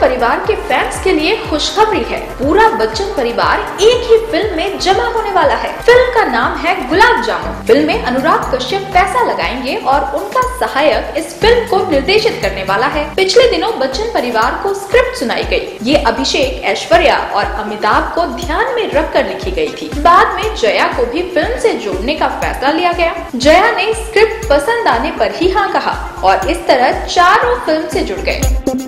बच्चन परिवार के फैंस के लिए खुशखबरी है। पूरा बच्चन परिवार एक ही फिल्म में जमा होने वाला है। फिल्म का नाम है गुलाब जामुन। फिल्म में अनुराग कश्यप पैसा लगाएंगे और उनका सहायक इस फिल्म को निर्देशित करने वाला है। पिछले दिनों बच्चन परिवार को स्क्रिप्ट सुनाई गई। ये अभिषेक, ऐश्वर्या और अमिताभ को ध्यान में रखकर लिखी गई थी। बाद में जया को भी फिल्म से जोड़ने का फैसला लिया गया। जया ने स्क्रिप्ट पसंद आने पर ही हाँ कहा और इस तरह चारों फिल्म से जुड़ गए।